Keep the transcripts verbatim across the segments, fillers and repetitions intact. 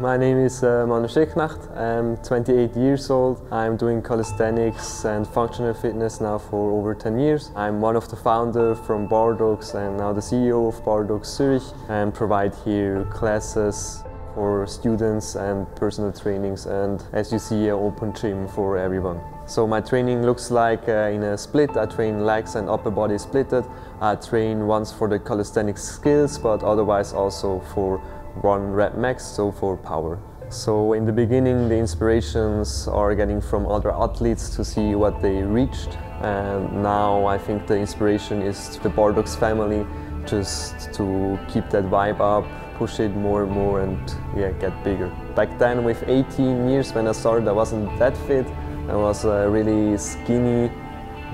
My name is uh, Manu Schicknacht. I'm twenty-eight years old. I'm doing calisthenics and functional fitness now for over ten years. I'm one of the founders from Bardogs and now the C E O of Bardogs Zürich, and provide here classes for students and personal trainings, and as you see, an open gym for everyone. So my training looks like uh, in a split. I train legs and upper body splitted. I train once for the calisthenics skills, but otherwise also for one rep max, so for power. So in the beginning, the inspirations are getting from other athletes to see what they reached, and now I think the inspiration is the Bardogs family, just to keep that vibe up, push it more and more, and yeah, get bigger. Back then, with eighteen years when I started, I wasn't that fit. I was uh, really skinny.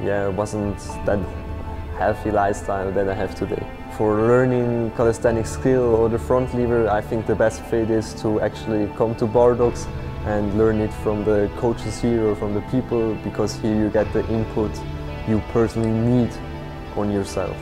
Yeah, it wasn't that healthy lifestyle that I have today. For learning calisthenic skill or the front lever, I think the best fit is to actually come to Bardogs and learn it from the coaches here or from the people, because here you get the input you personally need on yourself.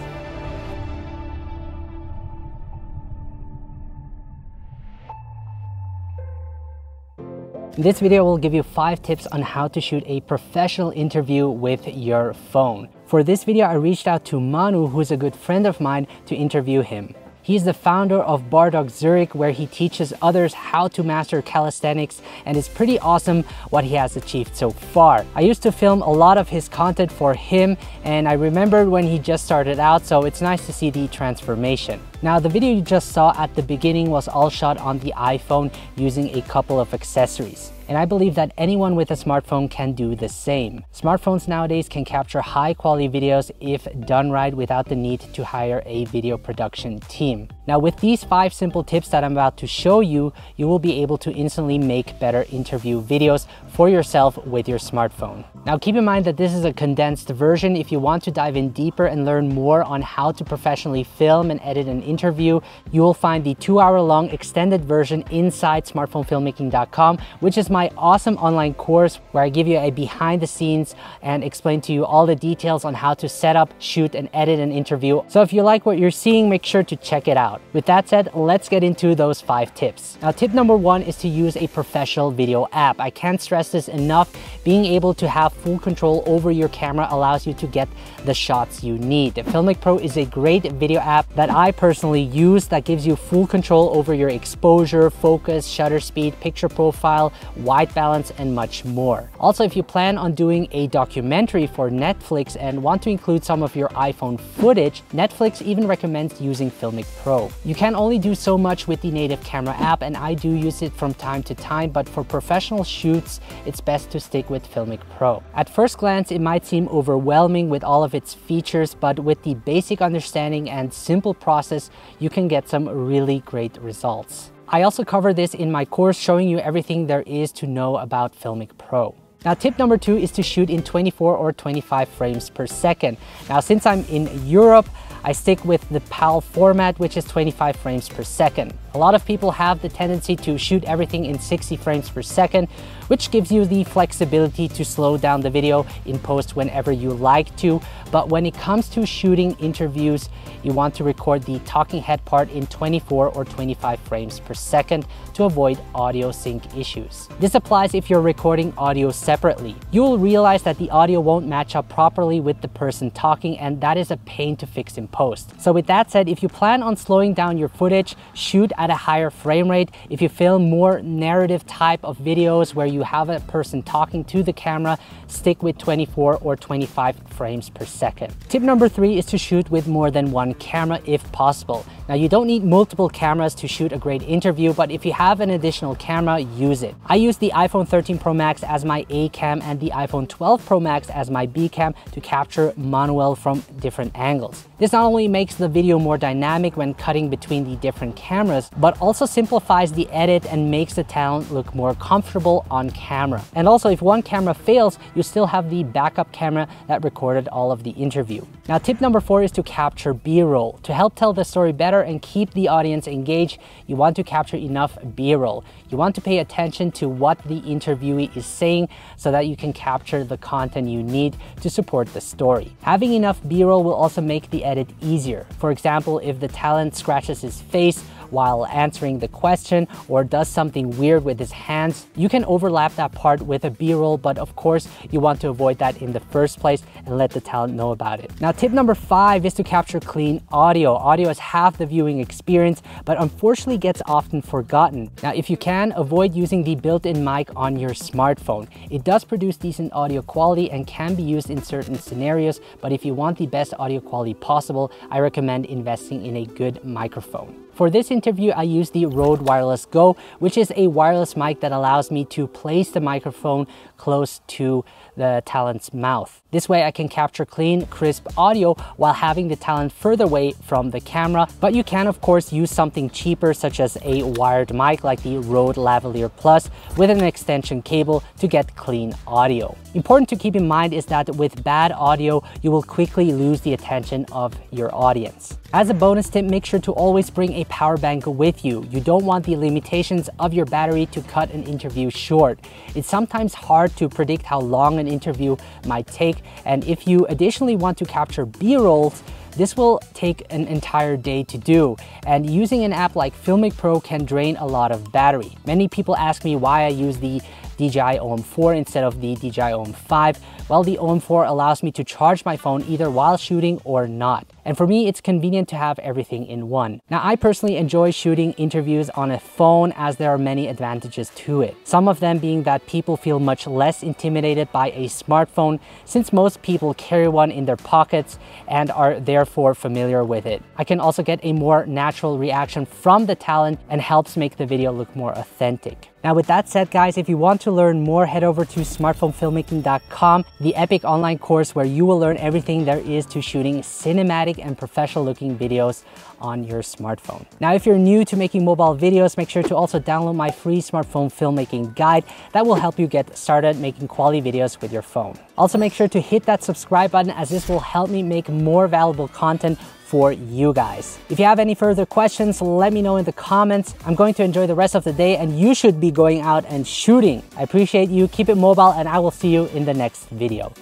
This video will give you five tips on how to shoot a professional interview with your phone. For this video, I reached out to Manu, who's a good friend of mine, to interview him. He's the founder of Bardogs Zürich, where he teaches others how to master calisthenics, and it's pretty awesome what he has achieved so far. I used to film a lot of his content for him, and I remembered when he just started out, so it's nice to see the transformation. Now, the video you just saw at the beginning was all shot on the iPhone using a couple of accessories. And I believe that anyone with a smartphone can do the same. Smartphones nowadays can capture high quality videos if done right without the need to hire a video production team. Now, with these five simple tips that I'm about to show you, you will be able to instantly make better interview videos for yourself with your smartphone. Now, keep in mind that this is a condensed version. If you want to dive in deeper and learn more on how to professionally film and edit an interview, you will find the two hour long extended version inside smartphone filmmaking dot com, which is my awesome online course where I give you a behind the scenes and explain to you all the details on how to set up, shoot, and edit an interview. So if you like what you're seeing, make sure to check it out. With that said, let's get into those five tips. Now, tip number one is to use a professional video app. I can't stress this enough. Being able to have full control over your camera allows you to get the shots you need. FiLMiC Pro is a great video app that I personally Personally use that gives you full control over your exposure, focus, shutter speed, picture profile, white balance, and much more. Also, if you plan on doing a documentary for Netflix and want to include some of your iPhone footage, Netflix even recommends using FiLMiC Pro. You can only do so much with the native camera app, and I do use it from time to time, but for professional shoots, it's best to stick with FiLMiC Pro. At first glance, it might seem overwhelming with all of its features, but with the basic understanding and simple process, you can get some really great results. I also cover this in my course, showing you everything there is to know about FiLMiC Pro. Now, tip number two is to shoot in twenty-four or twenty-five frames per second. Now, since I'm in Europe, I stick with the P A L format, which is twenty-five frames per second. A lot of people have the tendency to shoot everything in sixty frames per second, which gives you the flexibility to slow down the video in post whenever you like to. But when it comes to shooting interviews, you want to record the talking head part in twenty-four or twenty-five frames per second to avoid audio sync issues. This applies if you're recording audio separately. You'll realize that the audio won't match up properly with the person talking, and that is a pain to fix in post. So with that said, if you plan on slowing down your footage, shoot at a higher frame rate. If you film more narrative type of videos where you have a person talking to the camera, stick with twenty-four or twenty-five frames per second. Tip number three is to shoot with more than one camera if possible. Now, you don't need multiple cameras to shoot a great interview, but if you have an additional camera, use it. I use the iPhone thirteen Pro Max as my A cam and the iPhone twelve Pro Max as my B cam to capture Manuel from different angles. This not only makes the video more dynamic when cutting between the different cameras, but also simplifies the edit and makes the talent look more comfortable on camera. And also, if one camera fails, you still have the backup camera that recorded all of the interview. Now, tip number four is to capture B-roll. To help tell the story better and keep the audience engaged, you want to capture enough B-roll. You want to pay attention to what the interviewee is saying so that you can capture the content you need to support the story. Having enough B-roll will also make the edit easier. For example, if the talent scratches his face while answering the question or does something weird with his hands, you can overlap that part with a B-roll, but of course you want to avoid that in the first place and let the talent know about it. Now, tip number five is to capture clean audio. Audio is half the viewing experience, but unfortunately gets often forgotten. Now, if you can, avoid using the built-in mic on your smartphone. It does produce decent audio quality and can be used in certain scenarios, but if you want the best audio quality possible, I recommend investing in a good microphone. For this interview, I used the Rode Wireless Go, which is a wireless mic that allows me to place the microphone close to the talent's mouth. This way I can capture clean, crisp audio while having the talent further away from the camera. But you can of course use something cheaper such as a wired mic like the Rode Lavalier Plus with an extension cable to get clean audio. Important to keep in mind is that with bad audio, you will quickly lose the attention of your audience. As a bonus tip, make sure to always bring a power bank with you. You don't want the limitations of your battery to cut an interview short. It's sometimes hard to predict how long an interview might take, and if you additionally want to capture B-rolls, this will take an entire day to do, and using an app like FiLMiC Pro can drain a lot of battery. Many people ask me why I use the D J I O M four instead of the D J I O M five. Well, the O M four allows me to charge my phone either while shooting or not. And for me, it's convenient to have everything in one. Now, I personally enjoy shooting interviews on a phone as there are many advantages to it. Some of them being that people feel much less intimidated by a smartphone since most people carry one in their pockets and are therefore familiar with it. I can also get a more natural reaction from the talent and helps make the video look more authentic. Now, with that said, guys, if you want to learn more, head over to smartphone filmmaking dot com, the epic online course where you will learn everything there is to shooting cinematic and professional looking videos on your smartphone. Now, if you're new to making mobile videos, make sure to also download my free smartphone filmmaking guide that will help you get started making quality videos with your phone. Also, make sure to hit that subscribe button as this will help me make more valuable content for you guys. If you have any further questions, let me know in the comments. I'm going to enjoy the rest of the day and you should be going out and shooting. I appreciate you, keep it mobile, and I will see you in the next video.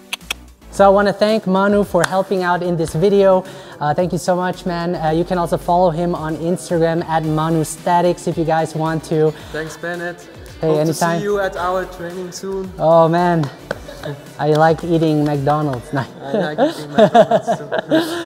So I want to thank Manu for helping out in this video. Uh, thank you so much, man. Uh, you can also follow him on Instagram at Manu Statics if you guys want to. Thanks, Bennett. Hey, Hope anytime. To see you at our training soon. Oh man, I like eating McDonald's. I like eating McDonald's too.